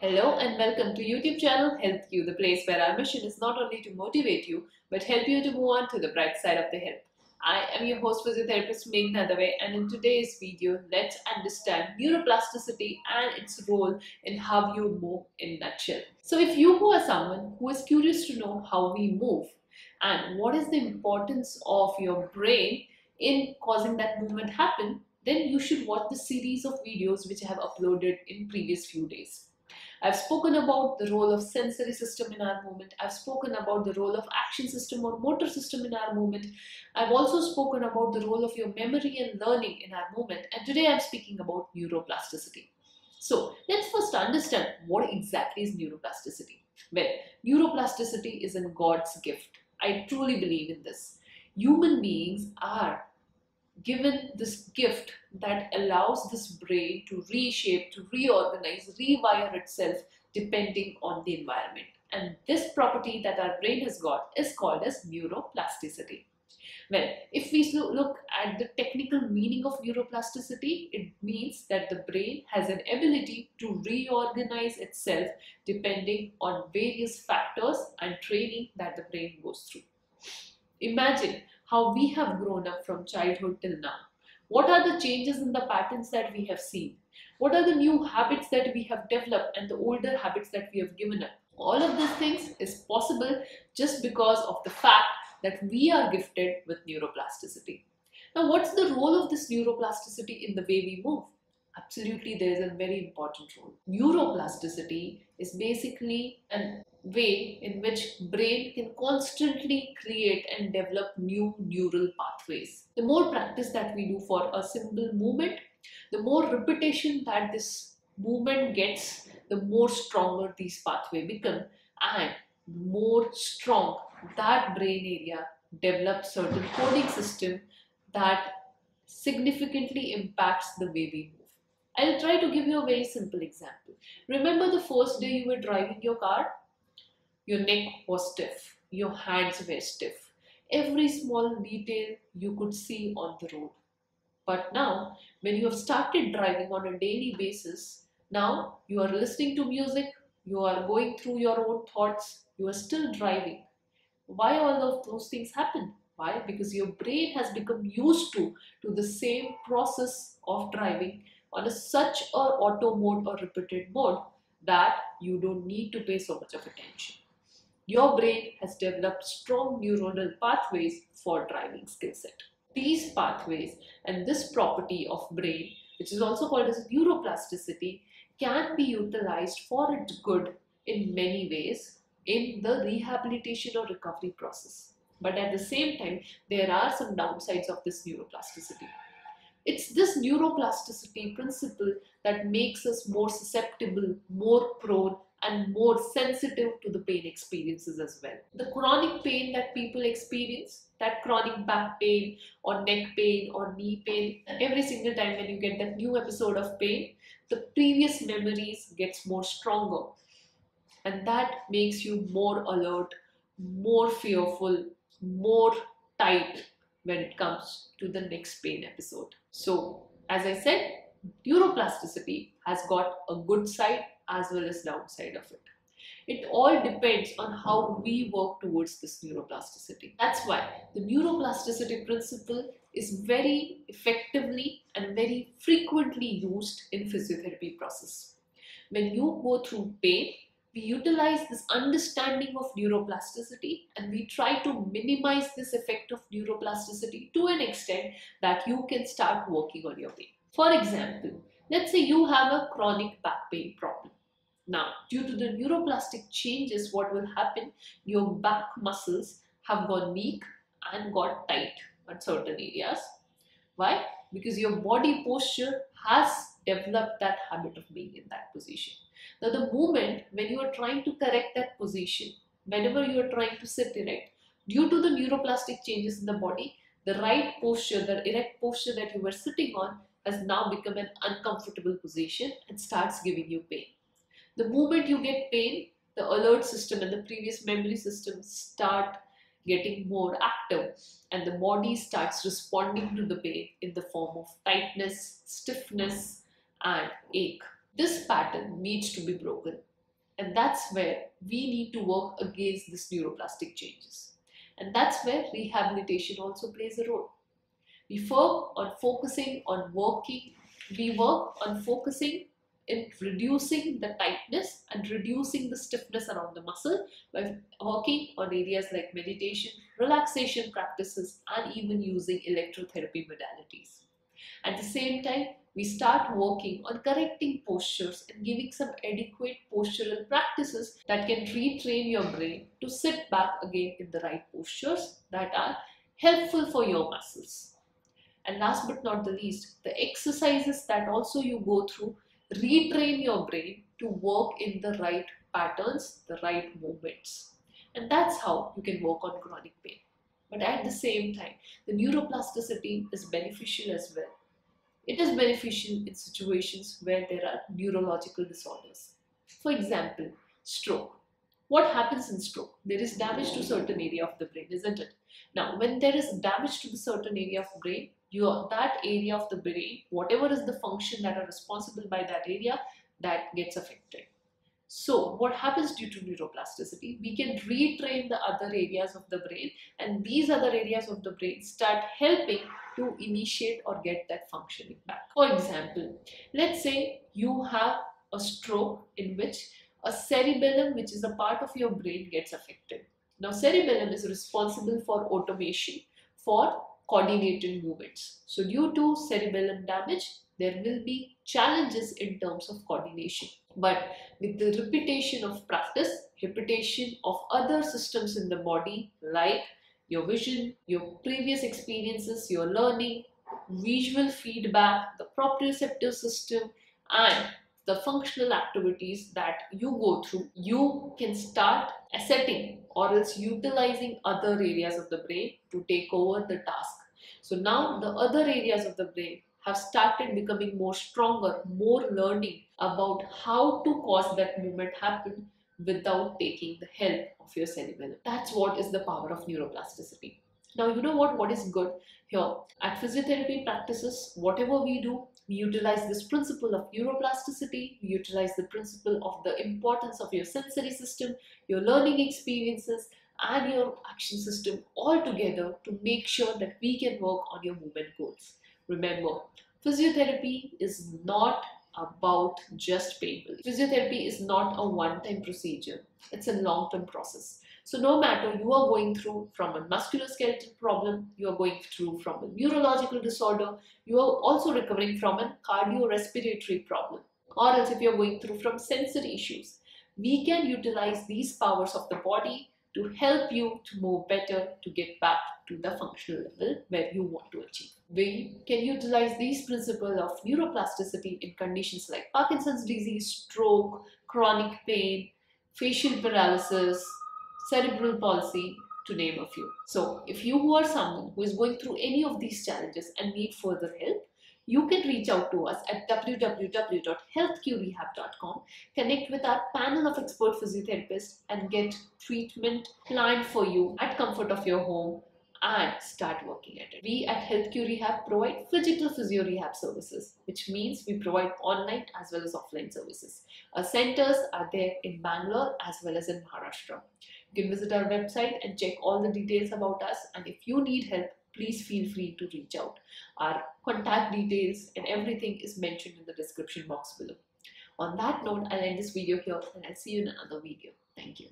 Hello and welcome to YouTube channel HealthQ, the place where our mission is not only to motivate you but help you to move on to the bright side of the health. I am your host physiotherapist Ming Nathaway, and in today's video let's understand neuroplasticity and its role in how you move in a nutshell. So if you are someone who is curious to know how we move and what is the importance of your brain in causing that movement happen, then you should watch the series of videos which I have uploaded in previous few days. I've spoken about the role of sensory system in our movement. I've spoken about the role of action system or motor system in our movement. I've also spoken about the role of your memory and learning in our movement. And today I'm speaking about neuroplasticity. So let's first understand what exactly is neuroplasticity. Well, neuroplasticity is in God's gift. I truly believe in this. Human beings are given this gift that allows this brain to reshape, to reorganize, rewire itself depending on the environment. And this property that our brain has got is called as neuroplasticity. Well, if we look at the technical meaning of neuroplasticity, it means that the brain has an ability to reorganize itself depending on various factors and training that the brain goes through. Imagine how we have grown up from childhood till now. What are the changes in the patterns that we have seen? What are the new habits that we have developed and the older habits that we have given up? All of these things is possible just because of the fact that we are gifted with neuroplasticity. Now, what's the role of this neuroplasticity in the way we move? Absolutely, there is a very important role. Neuroplasticity is basically a way in which brain can constantly create and develop new neural pathways. The more practice that we do for a simple movement, the more repetition that this movement gets, the more stronger these pathways become, and the more strong that brain area develops certain coding system that significantly impacts the way we move. I'll try to give you a very simple example. Remember the first day you were driving your car? Your neck was stiff, your hands were stiff. Every small detail you could see on the road. But now, when you have started driving on a daily basis, now you are listening to music, you are going through your own thoughts, you are still driving. Why all of those things happen? Why? Because your brain has become used to the same process of driving on such an auto mode or repeated mode that you don't need to pay so much of attention. Your brain has developed strong neuronal pathways for driving skill set. These pathways and this property of brain, which is also called as neuroplasticity, can be utilized for its good in many ways in the rehabilitation or recovery process. But at the same time, there are some downsides of this neuroplasticity. It's this neuroplasticity principle that makes us more susceptible, more prone, and more sensitive to the pain experiences as well. The chronic pain that people experience, that chronic back pain or neck pain or knee pain, every single time when you get that new episode of pain, the previous memories gets more stronger. And that makes you more alert, more fearful, more tight when it comes to the next pain episode. So, as I said, neuroplasticity has got a good side as well as downside of it. It all depends on how we work towards this neuroplasticity. That's why the neuroplasticity principle is very effectively and very frequently used in physiotherapy process. When you go through pain, we utilize this understanding of neuroplasticity and we try to minimize this effect of neuroplasticity to an extent that you can start working on your pain. For example, let's say you have a chronic back pain problem. Now, due to the neuroplastic changes, what will happen? Your back muscles have got weak and got tight at certain areas. Why? Because your body posture has developed that habit of being in that position. Now, the moment when you are trying to correct that position, whenever you are trying to sit erect, due to the neuroplastic changes in the body, the right posture, the erect posture that you were sitting on has now become an uncomfortable position and starts giving you pain. The moment you get pain, the alert system and the previous memory system start getting more active and the body starts responding to the pain in the form of tightness, stiffness, and ache. This pattern needs to be broken, and that's where we need to work against these neuroplastic changes. And that's where rehabilitation also plays a role. We work on focusing in reducing the tightness and reducing the stiffness around the muscle by working on areas like meditation, relaxation practices, and even using electrotherapy modalities. At the same time, we start working on correcting postures and giving some adequate postural practices that can retrain your brain to sit back again in the right postures that are helpful for your muscles. And last but not the least, the exercises that also you go through retrain your brain to work in the right patterns, the right movements. And that's how you can work on chronic pain. But at the same time, the neuroplasticity is beneficial as well. It is beneficial in situations where there are neurological disorders. For example, stroke. What happens in stroke? There is damage to a certain area of the brain, isn't it? Now, when there is damage to the certain area of the brain, that area of the brain, whatever is the function that are responsible by that area, that gets affected. So what happens due to neuroplasticity? We can retrain the other areas of the brain, and these other areas of the brain start helping to initiate or get that functioning back. For example, let's say you have a stroke in which a cerebellum, which is a part of your brain, gets affected. Now, cerebellum is responsible for automation, for coordinated movements. So due to cerebellum damage, there will be challenges in terms of coordination. But with the repetition of practice, repetition of other systems in the body like your vision, your previous experiences, your learning, visual feedback, the proprioceptive system, and the functional activities that you go through, you can start asserting or else utilizing other areas of the brain to take over the task. So now the other areas of the brain have started becoming more stronger, more learning about how to cause that movement happen without taking the help of your cerebellum. That's what is the power of neuroplasticity. Now, you know what is good here? At physiotherapy practices, whatever we do, we utilize this principle of neuroplasticity, we utilize the principle of the importance of your sensory system, your learning experiences, and your action system all together to make sure that we can work on your movement goals. Remember, physiotherapy is not about just pain relief. Physiotherapy is not a one-time procedure. It's a long-term process. So no matter you are going through from a musculoskeletal problem, you are going through from a neurological disorder, you are also recovering from a cardiorespiratory problem, or else if you are going through from sensory issues, we can utilize these powers of the body to help you to move better, to get back to the functional level where you want to achieve. We can utilize these principles of neuroplasticity in conditions like Parkinson's disease, stroke, chronic pain, facial paralysis, cerebral palsy, to name a few. So if you are someone who is going through any of these challenges and need further help, you can reach out to us at www.healthqrehab.com, connect with our panel of expert physiotherapists, and get treatment planned for you at comfort of your home and start working at it. We at HealthQ Rehab provide phygital physio rehab services, which means we provide online as well as offline services. Our centers are there in Bangalore as well as in Maharashtra. You can visit our website and check all the details about us, and if you need help, please feel free to reach out. Our contact details and everything is mentioned in the description box below. On that note, I'll end this video here, and I'll see you in another video. Thank you.